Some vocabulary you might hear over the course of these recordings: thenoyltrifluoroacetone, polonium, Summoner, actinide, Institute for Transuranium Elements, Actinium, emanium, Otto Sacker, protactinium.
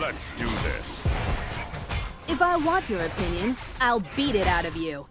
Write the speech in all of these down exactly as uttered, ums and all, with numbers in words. Let's do this. If I want your opinion, I'll beat it out of you.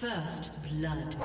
First blood.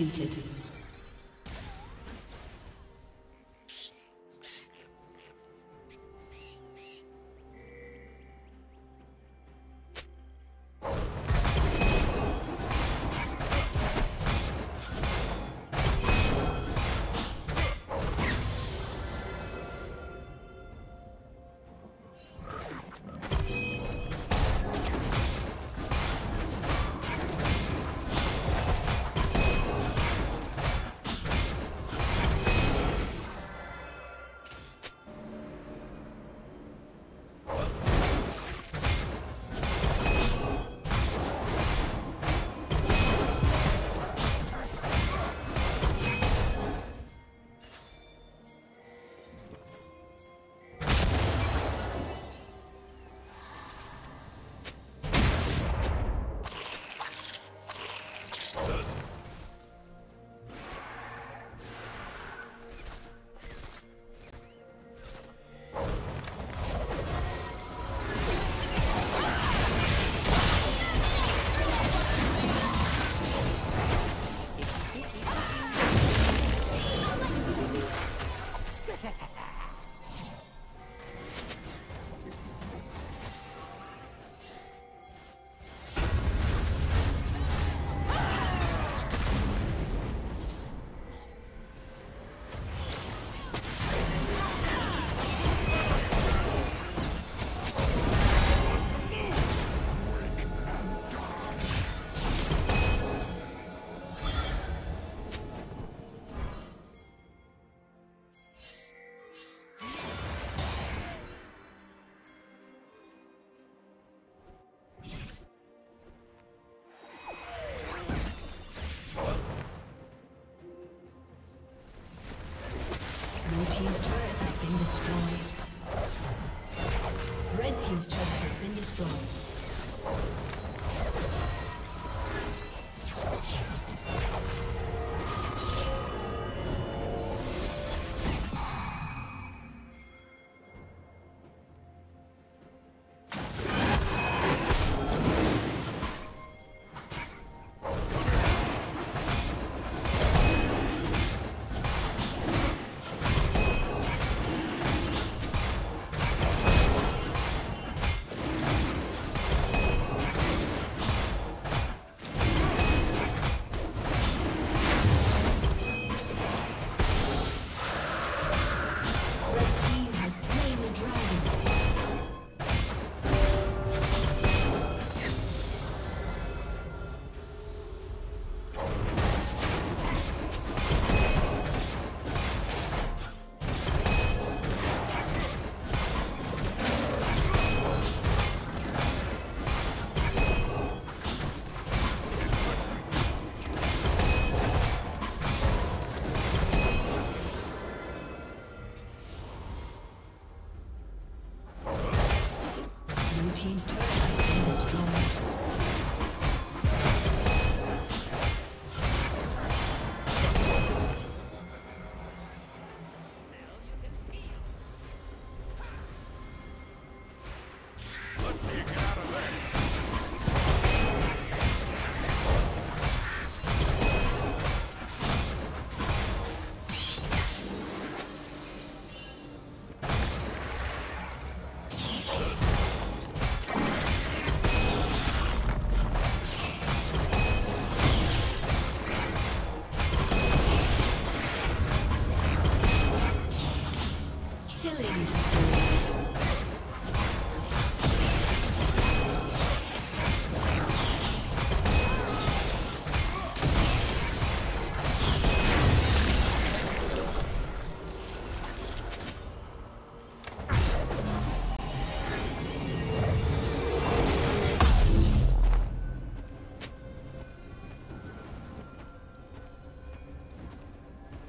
executed.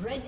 Red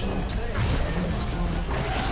Team's turret has been destroyed.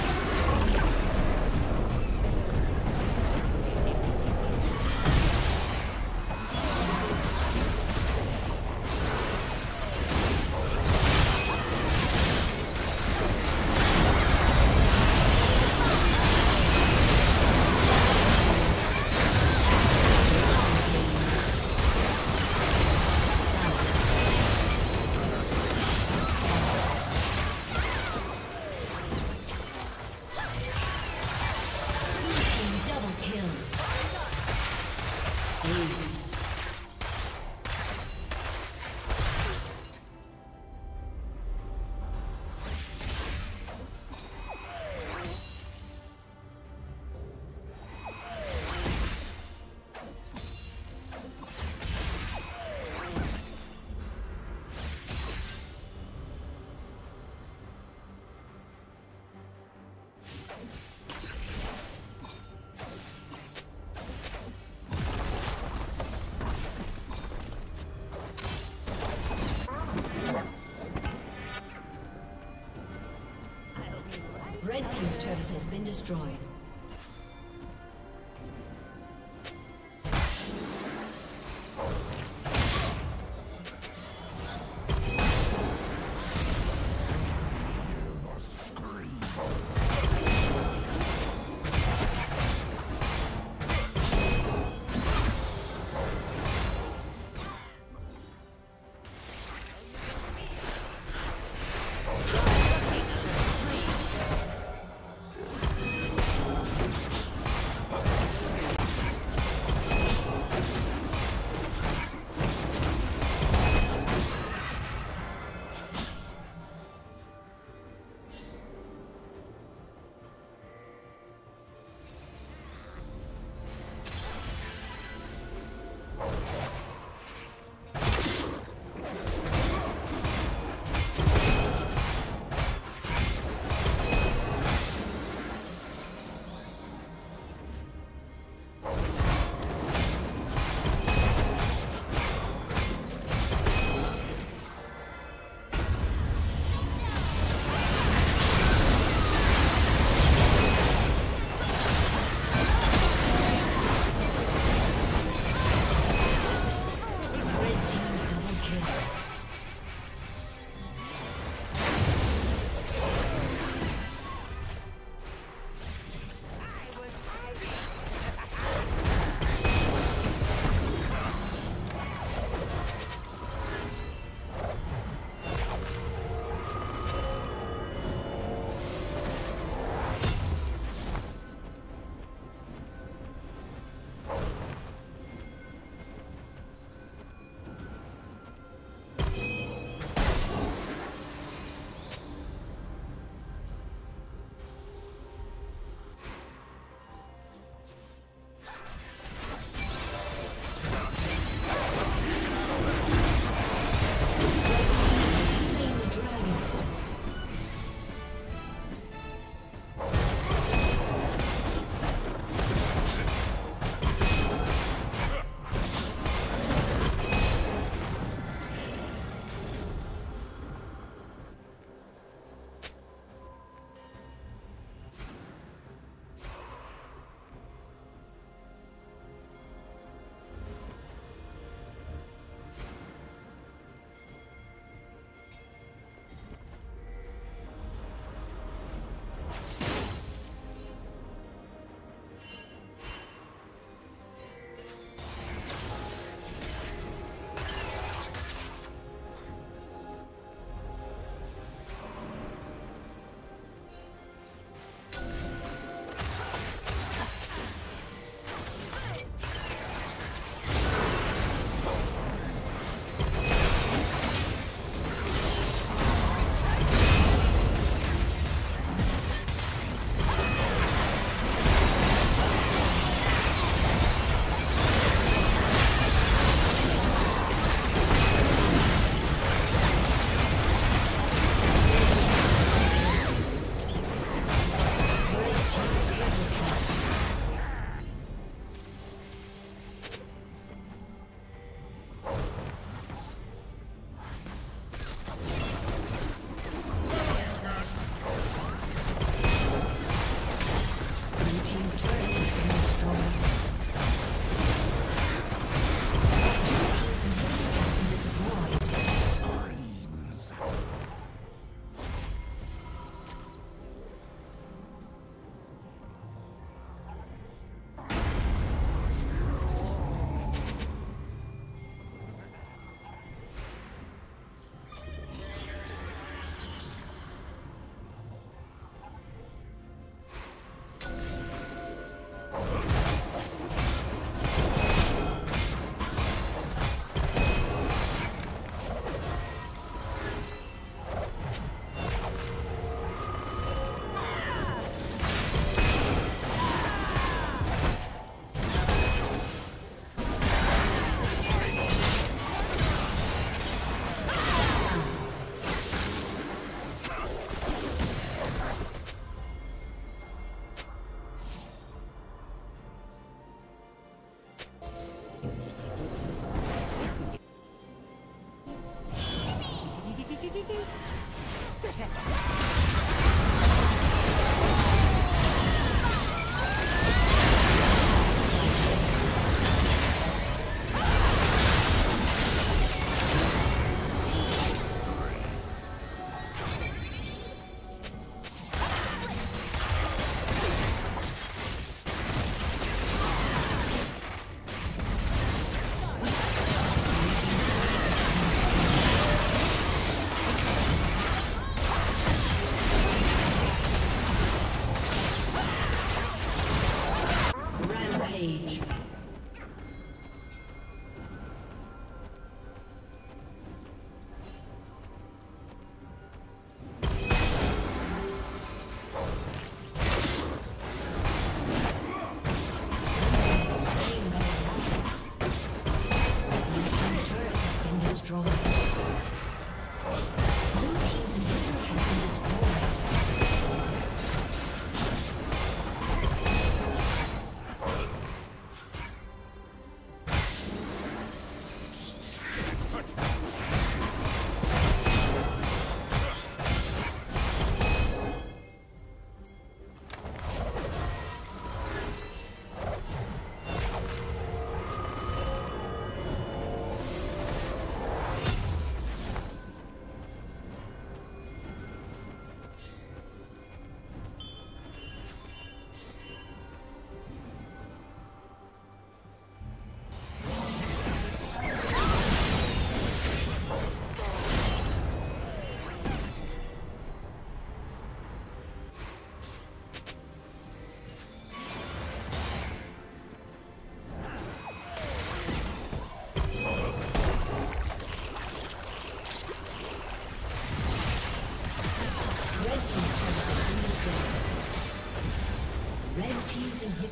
destroyed.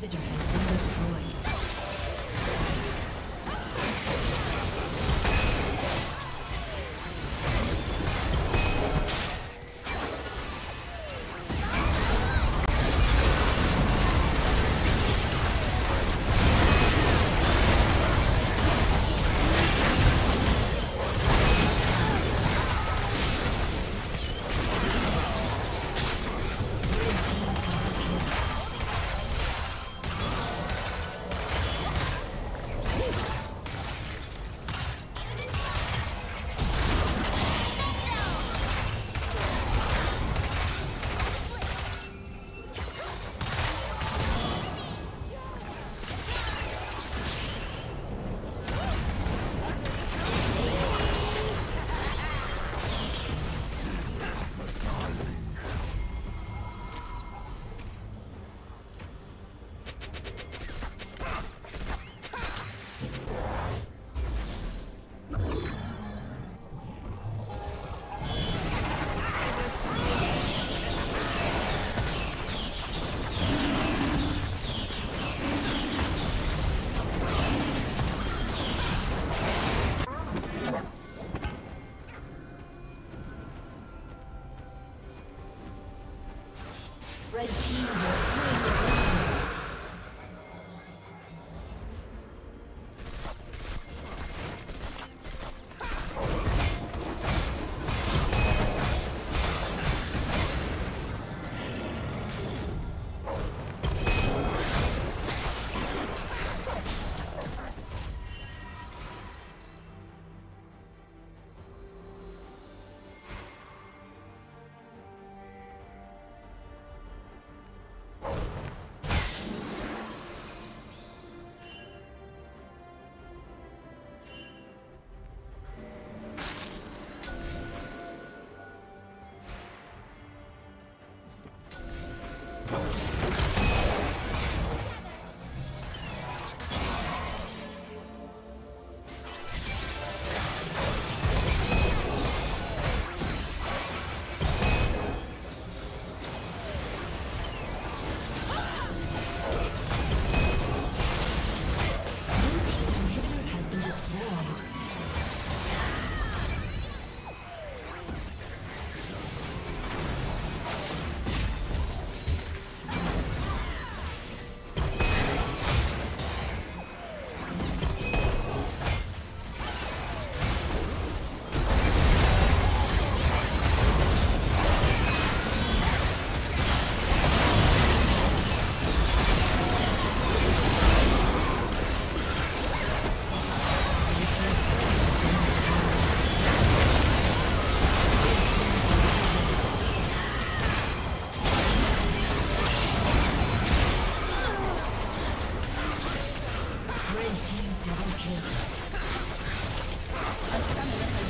inhibitor has been destroyed.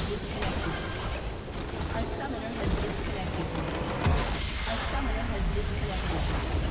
Disconnected. A summoner has disconnected.